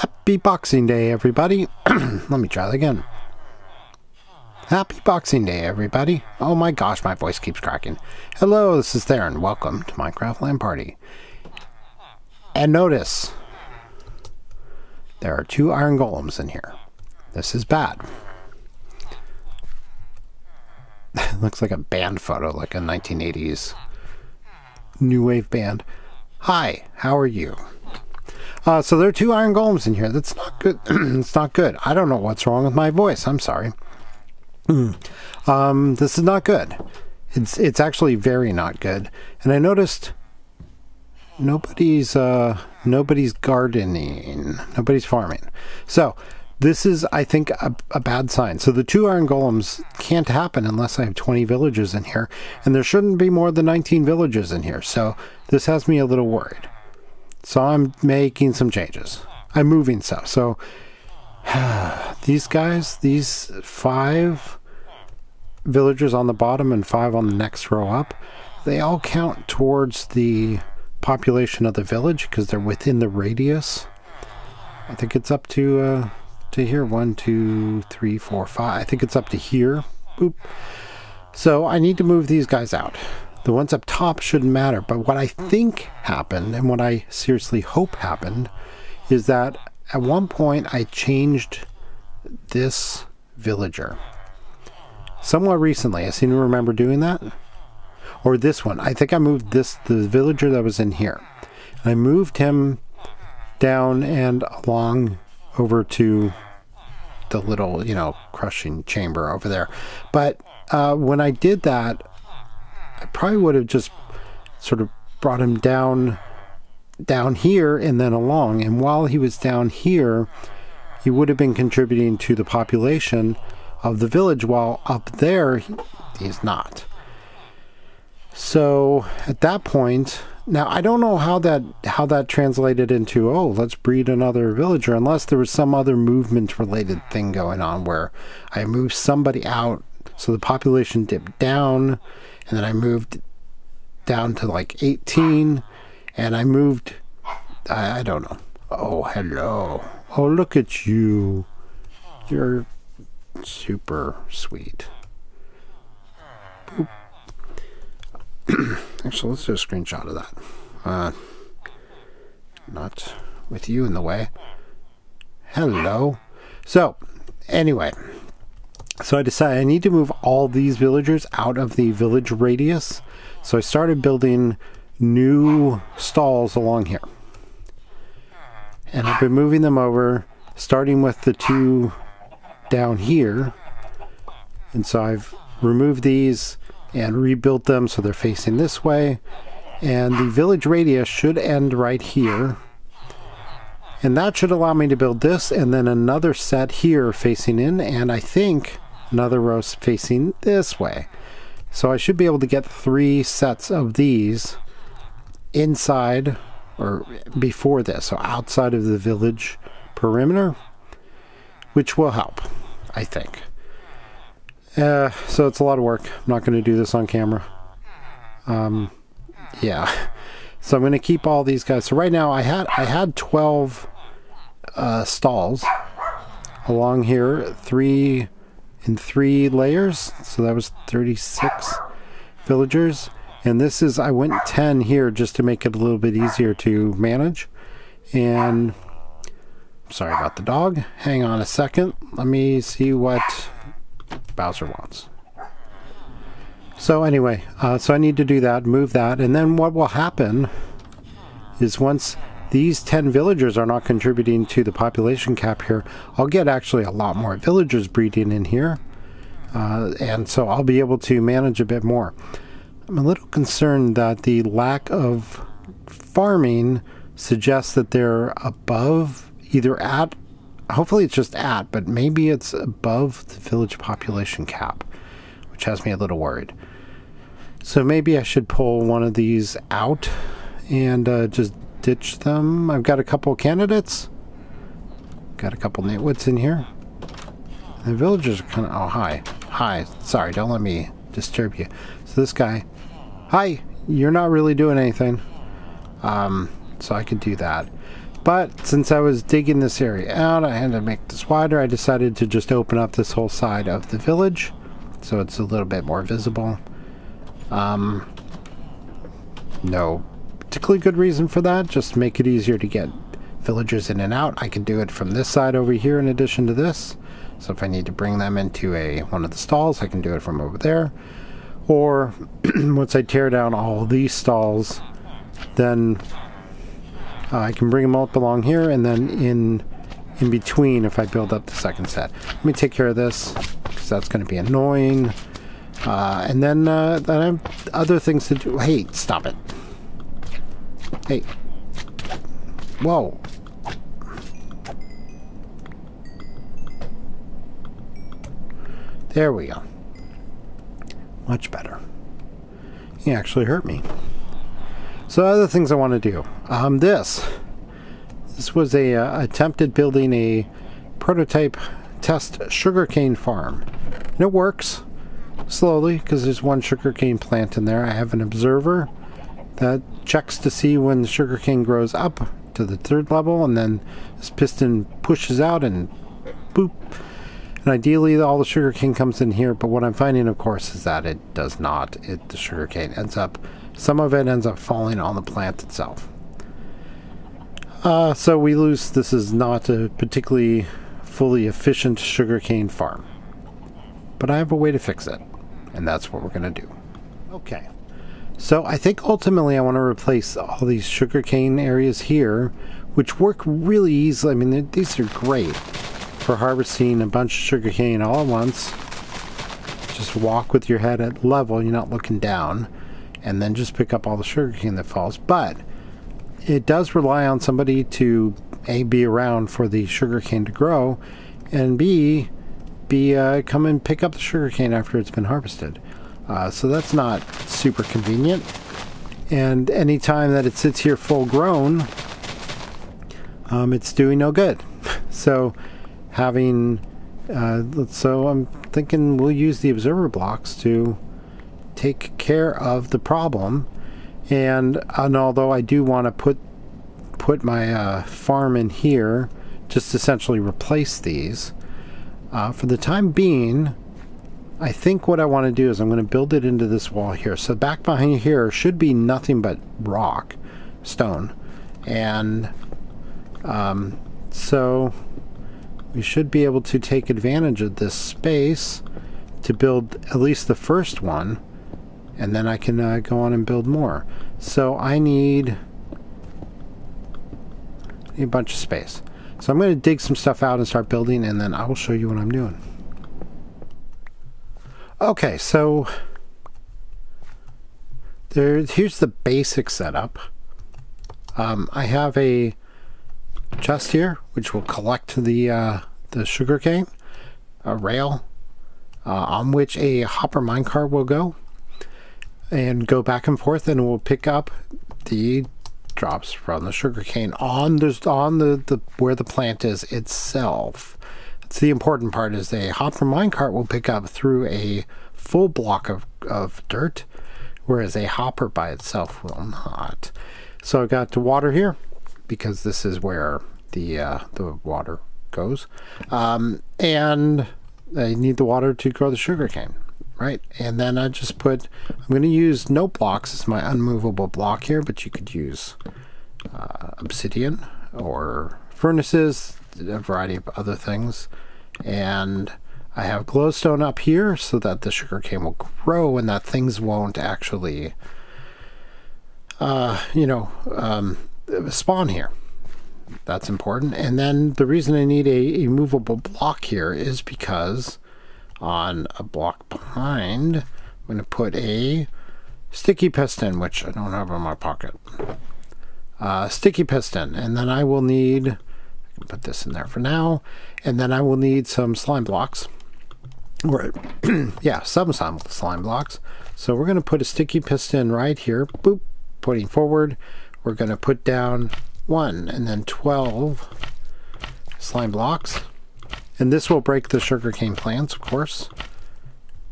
Happy Boxing Day, everybody. Let me try that again. Happy Boxing Day, everybody. Oh my gosh, my voice keeps cracking. Hello, this is Theron. Welcome to Minecraft LAN Party. And notice, there are 2 iron golems in here. This is bad. It looks like a band photo, like a 1980s new wave band. Hi, how are you? So there are 2 iron golems in here. That's not good. It's not good. I don't know what's wrong with my voice. I'm sorry. This is not good. It's actually very not good. And I noticed nobody's gardening, nobody's farming. So this is, I think, a bad sign. So the 2 iron golems can't happen unless I have 20 villages in here, and there shouldn't be more than 19 villages in here. So this has me a little worried. So I'm making some changes. I'm moving stuff. So these guys, these 5 villagers on the bottom and 5 on the next row up, they all count towards the population of the village because they're within the radius. I think it's up to here. 1, 2, 3, 4, 5. I think it's up to here. Boop. So I need to move these guys out. The ones up top shouldn't matter, but what I think happened, and what I seriously hope happened, is that at one point I changed this villager. Somewhat recently, I seem to remember doing that. Or this one. I think I moved this, the villager that was in here. I moved him down and along over to the little, you know, crushing chamber over there. But when I did that, I probably would have just sort of brought him down here and then along. And while he was down here, he would have been contributing to the population of the village, while up there, he's not. So at that point, now I don't know how that translated into, oh, let's breed another villager, unless there was some other movement related thing going on where I moved somebody out so the population dipped down, and then I moved down to like 18, and I moved, I don't know. Oh, hello. Oh, look at you. You're super sweet. Boop. Actually, let's do a screenshot of that. Not with you in the way. Hello. So, anyway. So I decided I need to move all these villagers out of the village radius. So I started building new stalls along here. And I've been moving them over, starting with the 2 down here. And so I've removed these and rebuilt them so they're facing this way, and the village radius should end right here, and that should allow me to build this and then another set here facing in, and I think another row facing this way. So I should be able to get 3 sets of these inside or before this, so outside of the village perimeter, which will help, I think. So it's a lot of work. I'm not going to do this on camera. Yeah. So I'm going to keep all these guys. So right now I had 12 stalls along here, 3 in 3 layers. So that was 36 villagers. And this is, I went 10 here just to make it a little bit easier to manage. And sorry about the dog. Hang on a second. Let me see what Bowser wants. So anyway, so I need to do that, move that, and then what will happen is once these 10 villagers are not contributing to the population cap here, I'll get actually a lot more villagers breeding in here, and so I'll be able to manage a bit more. I'm a little concerned that the lack of farming suggests that they're above, either at, hopefully it's just at, but maybe it's above the village population cap, which has me a little worried. So maybe I should pull one of these out and just ditch them. I've got a couple candidates. Got a couple nitwits in here. The villagers are kind of, oh, hi. Hi. Sorry, don't let me disturb you. So this guy, hi, you're not really doing anything. So I could do that. But since I was digging this area out, I had to make this wider. I decided to just open up this whole side of the village so it's a little bit more visible. No particularly good reason for that, just make it easier to get villagers in and out. I can do it from this side over here in addition to this. So if I need to bring them into one of the stalls, I can do it from over there. Or once I tear down all these stalls, then I can bring them up along here, and then in between if I build up the second set. Let me take care of this, because that's going to be annoying. And then I have other things to do. Hey, stop it. Hey. Whoa. There we go. Much better. He actually hurt me. So other things I want to do. This was a attempt at building a prototype test sugarcane farm. And it works slowly because there's one sugarcane plant in there. I have an observer that checks to see when the sugarcane grows up to the third level, and then this piston pushes out and boop. And ideally all the sugarcane comes in here, but what I'm finding of course is that it does not. The sugarcane ends up, some of it ends up falling on the plant itself. So we lose, this is not a particularly fully efficient sugarcane farm. But I have a way to fix it, and that's what we're going to do. Okay, so I think ultimately I want to replace all these sugarcane areas here, which work really easily. I mean, these are great for harvesting a bunch of sugarcane all at once. Just walk with your head at level, you're not looking down, and then just pick up all the sugarcane that falls. But it does rely on somebody to A, be around for the sugarcane to grow, and B, come and pick up the sugarcane after it's been harvested. So that's not super convenient. And any time that it sits here full grown, it's doing no good. So having, so I'm thinking we'll use the observer blocks to take care of the problem. And although I do want to put my farm in here, just essentially replace these. For the time being, I think what I want to do is I'm going to build it into this wall here. So back behind here should be nothing but rock, stone. And so we should be able to take advantage of this space to build at least the first one. And then I can go on and build more. So I need a bunch of space. So I'm going to dig some stuff out and start building, and then I will show you what I'm doing. Okay, so here's the basic setup. I have a chest here, which will collect the sugarcane, a rail on which a hopper minecart will go, and go back and forth, and will pick up the drops from the sugarcane on the where the plant is itself. It's the important part is a hopper minecart will pick up through a full block of dirt, whereas a hopper by itself will not. So I've got the water here because this is where the water goes, and I need the water to grow the sugarcane. Right, and then I just put, I'm going to use note blocks as my unmovable block here, but you could use obsidian or furnaces, a variety of other things. And I have glowstone up here so that the sugarcane will grow and that things won't actually, spawn here. That's important. And then the reason I need a movable block here is because on a block behind, I'm going to put a sticky piston, which I don't have in my pocket. Sticky piston, and then I will need, I can put this in there for now, and then I will need some slime blocks. Or, yeah, some slime blocks. So we're going to put a sticky piston right here, boop, pointing forward. We're going to put down 1 and then 12 slime blocks. And this will break the sugarcane plants, of course.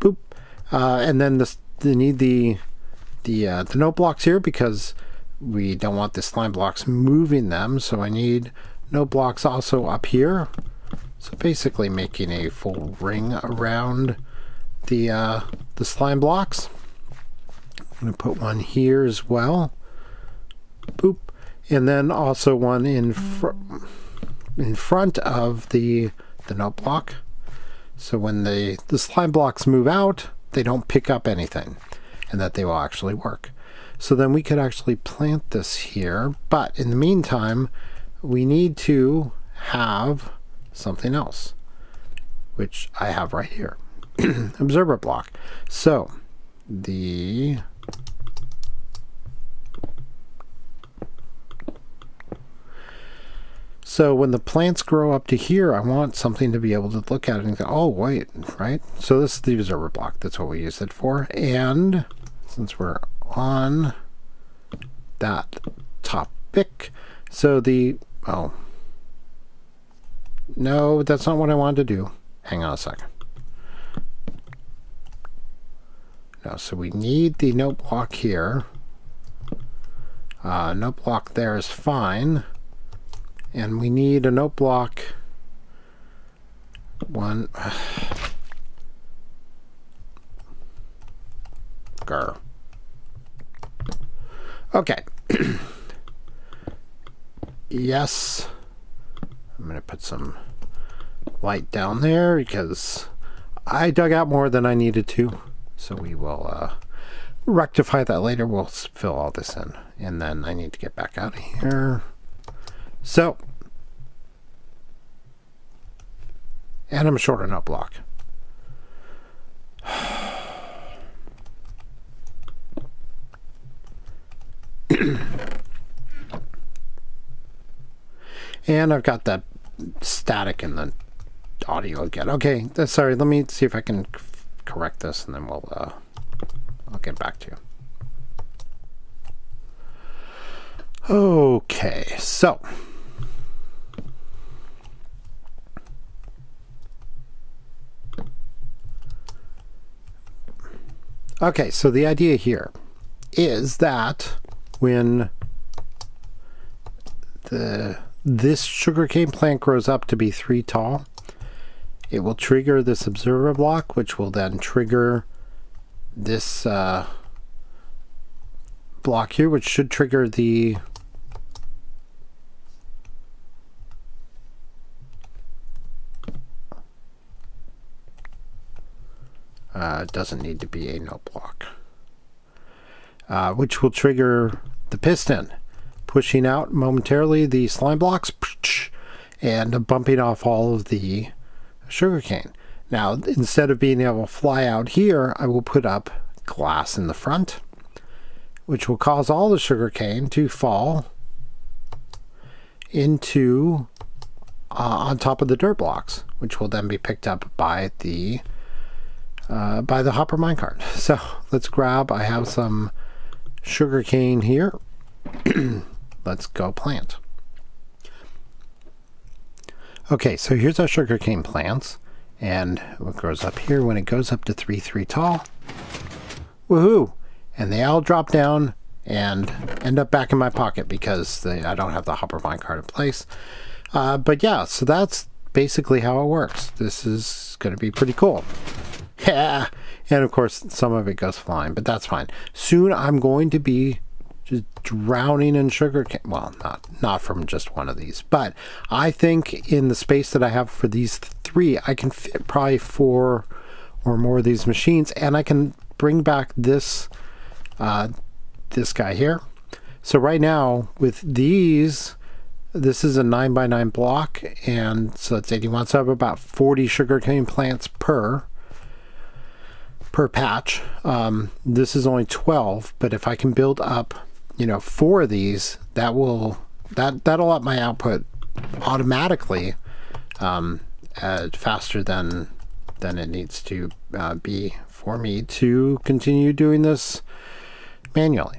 Boop. And then they need the note blocks here because we don't want the slime blocks moving them, so I need no blocks also up here. So basically making a full ring around the slime blocks. I'm going to put one here as well. Boop. And then also one in front of the note block. So when the slime blocks move out, they don't pick up anything and that they will actually work. So then we could actually plant this here, but in the meantime, we need to have something else, which I have right here. Observer block. So the so when the plants grow up to here, I want something to be able to look at and go, oh wait, right? So this is the observer block. That's what we use it for. And since we're on that topic, so the, oh, no, that's not what I wanted to do. Hang on a second. No, so we need the note block here. Note block there is fine. And we need a note block one. Grr. Okay. Yes. I'm going to put some light down there because I dug out more than I needed to. So we will rectify that later. We'll fill all this in. And then I need to get back out of here. So, and I'm short on that block. And I've got that static in the audio again. Okay, sorry, let me see if I can correct this and then we'll, I'll get back to you. Okay, so. Okay, so the idea here is that when this sugarcane plant grows up to be 3 tall, it will trigger this observer block, which will then trigger this block here, which should trigger the doesn't need to be a note block, which will trigger the piston, pushing out momentarily the slime blocks and bumping off all of the sugarcane. Now, instead of being able to fly out here, I will put up glass in the front, which will cause all the sugarcane to fall into on top of the dirt blocks, which will then be picked up by the hopper minecart. So let's grab, I have some sugarcane here. Let's go plant. Okay, so here's our sugarcane plants, and what grows up here when it goes up to 3 tall. Woohoo! And they all drop down and end up back in my pocket because I don't have the hopper minecart in place. But yeah, so that's basically how it works. This is going to be pretty cool. Yeah. And of course, some of it goes flying, but that's fine. Soon I'm going to be just drowning in sugarcane. Well, not from just one of these, but I think in the space that I have for these 3, I can fit probably 4 or more of these machines, and I can bring back this this guy here. So right now with these, this is a 9x9 block, and so it's 81. So I have about 40 sugarcane plants per patch. This is only 12, but if I can build up, you know, 4 of these, that will that'll up my output automatically faster than it needs to be for me to continue doing this manually,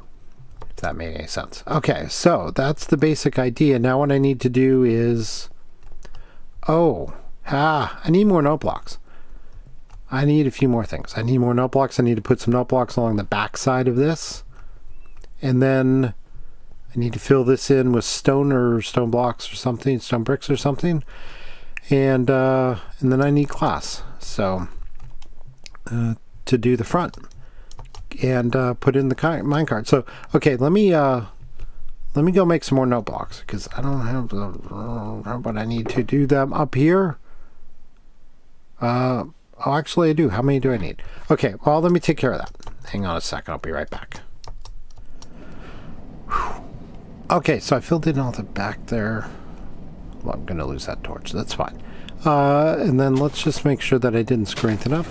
if that made any sense. Okay, so that's the basic idea. Now what I need to do is, I need more note blocks. I need a few more things. I need more note blocks. I need to put some note blocks along the back side of this. And then I need to fill this in with stone or stone blocks or something, stone bricks or something, and then I need glass. So to do the front and put in the minecart. So okay, let me go make some more note blocks because I don't have what I need to do them up here. Oh, actually I do. How many do I need? Okay, well, let me take care of that. Hang on a second, I'll be right back. Whew. Okay, so I filled in all the back there. Well, I'm gonna lose that torch, that's fine. And then let's just make sure that I didn't screw anything up.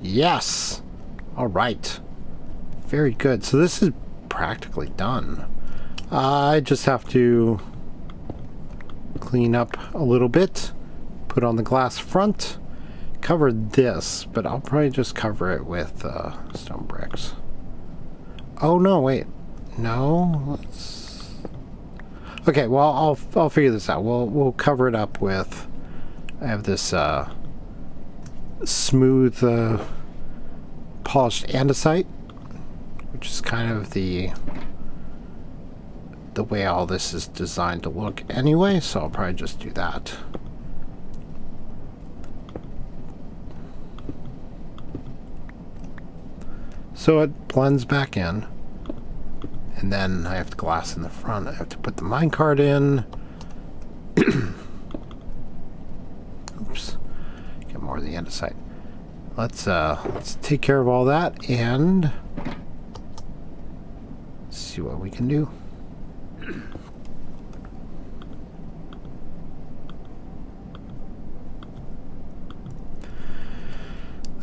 Yes! Alright. Very good. So this is practically done. I just have to clean up a little bit, put on the glass front, cover this, but I'll probably just cover it with stone bricks. Oh no, wait. No, let's... Okay, well, I'll figure this out. We'll cover it up with... I have this smooth polished andesite, which is kind of the way all this is designed to look anyway, so I'll probably just do that. So it blends back in, and then I have the glass in the front. I have to put the minecart in. Oops, get more of the andesite. Let's take care of all that and see what we can do.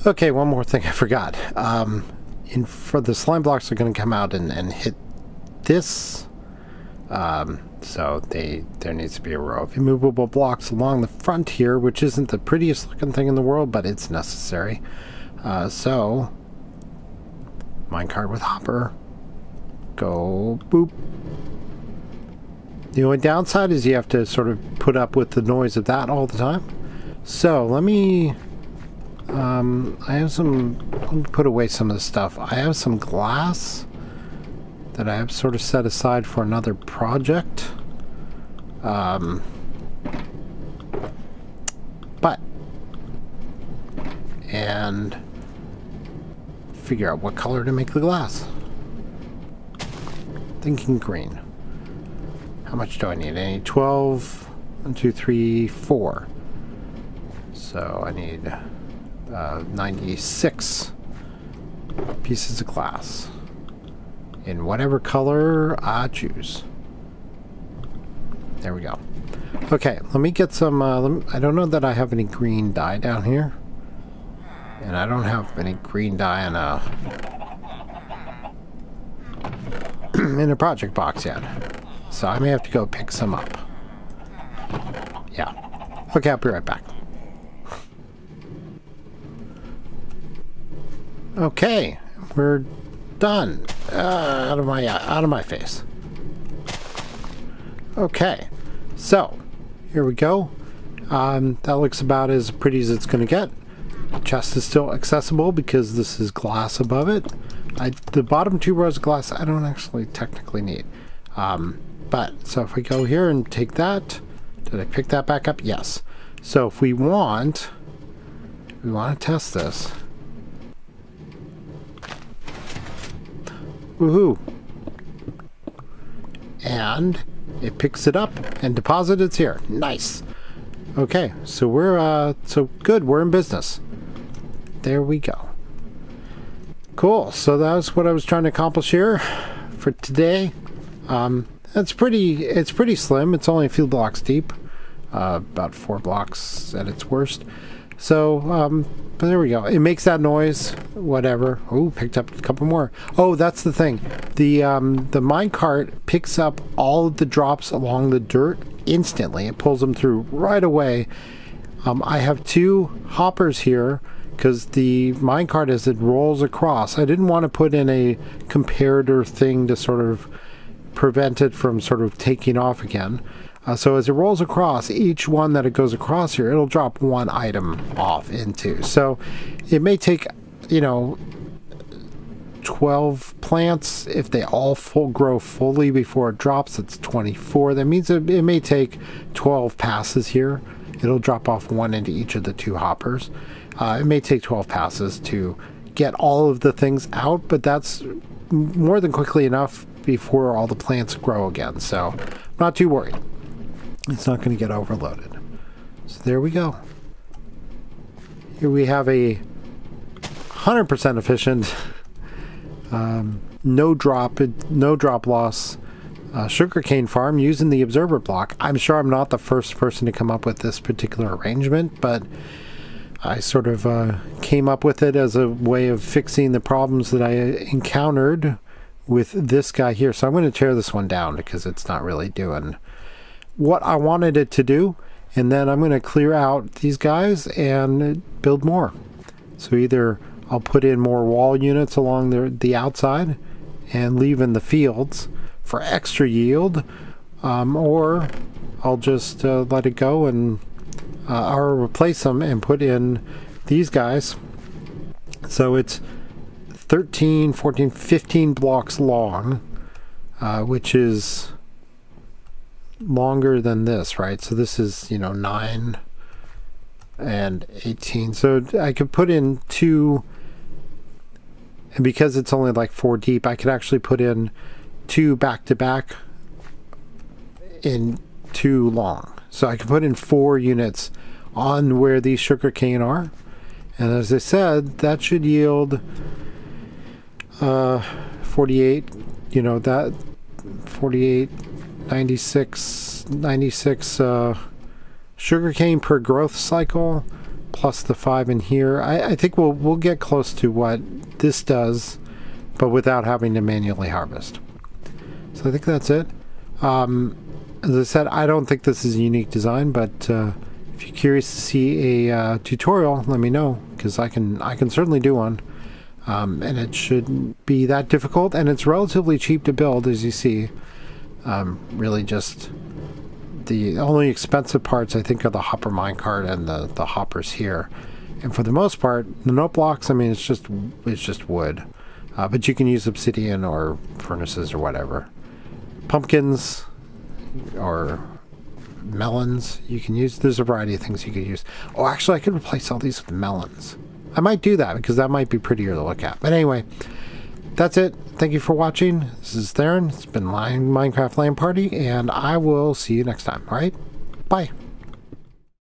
Okay, one more thing I forgot. For the slime blocks are going to come out and hit this. So there needs to be a row of immovable blocks along the front here, which isn't the prettiest looking thing in the world, but it's necessary. So minecart with hopper. Go boop. The only downside is you have to sort of put up with the noise of that all the time. So let me let me put away some of the stuff. I have some glass that I have sort of set aside for another project. And figure out what color to make the glass. Thinking green. How much do I need? I need 12, 1, 2, 3, 4. So I need 96 pieces of glass. In whatever color I choose. There we go. Okay, let me get some, I don't know that I have any green dye down here. And I don't have any green dye in a, in a project box yet. So I may have to go pick some up. Yeah. Okay, I'll be right back. Okay, we're done. Out of my face. Okay, so here we go. That looks about as pretty as it's going to get. The chest is still accessible because this is glass above it. The bottom two rows of glass I don't actually technically need. But so if we go here and take that, did I pick that back up? Yes. So if we want to test this. Woohoo! And it picks it up and deposits here. Nice. Okay, so we're so good. We're in business. There we go. Cool. So that's what I was trying to accomplish here for today. It's pretty slim. It's only a few blocks deep, about 4 blocks at its worst. So, but there we go. It makes that noise, whatever. Oh, picked up a couple more. Oh, that's the thing. The minecart picks up all of the drops along the dirt instantly. It pulls them through right away. I have 2 hoppers here because the minecart, as it rolls across, I didn't want to put in a comparator thing to sort of prevent it from sort of taking off again. So as it rolls across, each one that it goes across here, it'll drop 1 item off into. So it may take, you know, 12 plants. If they all full grow fully before it drops, it's 24. That means it may take 12 passes here. It'll drop off one into each of the two hoppers. It may take 12 passes to get all of the things out, but that's more than quickly enough before all the plants grow again. So I'm not too worried. It's not going to get overloaded. So there we go. Here we have a 100% efficient, no drop loss sugarcane farm using the Observer block. I'm sure I'm not the first person to come up with this particular arrangement, but I sort of came up with it as a way of fixing the problems that I encountered with this guy here. So I'm going to tear this one down because it's not really doing what I wanted it to do. And then I'm going to clear out these guys and build more. So either I'll put in more wall units along the outside and leave in the fields for extra yield, or I'll just let it go and or replace them and put in these guys. So it's 13, 14, 15 blocks long, which is longer than this, right? So this is, you know, 9 and 18. So I could put in 2, and because it's only like 4 deep, I could actually put in 2 back to back in 2 long. So I can put in 4 units on where these sugarcane are. And as I said, that should yield 48, you know, that 48, 96 sugarcane per growth cycle, plus the 5 in here. I think we'll get close to what this does, but without having to manually harvest. So I think that's it. As I said, I don't think this is a unique design, but if you're curious to see a tutorial, let me know, because I can certainly do one. And it shouldn't be that difficult, and it's relatively cheap to build, as you see. Really just the only expensive parts, I think, are the hopper minecart and the hoppers here. And for the most part, the note blocks, I mean, it's just wood. But you can use obsidian or furnaces or whatever. Pumpkins or melons you can use. There's a variety of things you could use. Oh, actually, I could replace all these with melons. I might do that because that might be prettier to look at. But anyway, that's it. Thank you for watching. This is Theron. It's been Minecraft LAN Party, and I will see you next time. All right? Bye.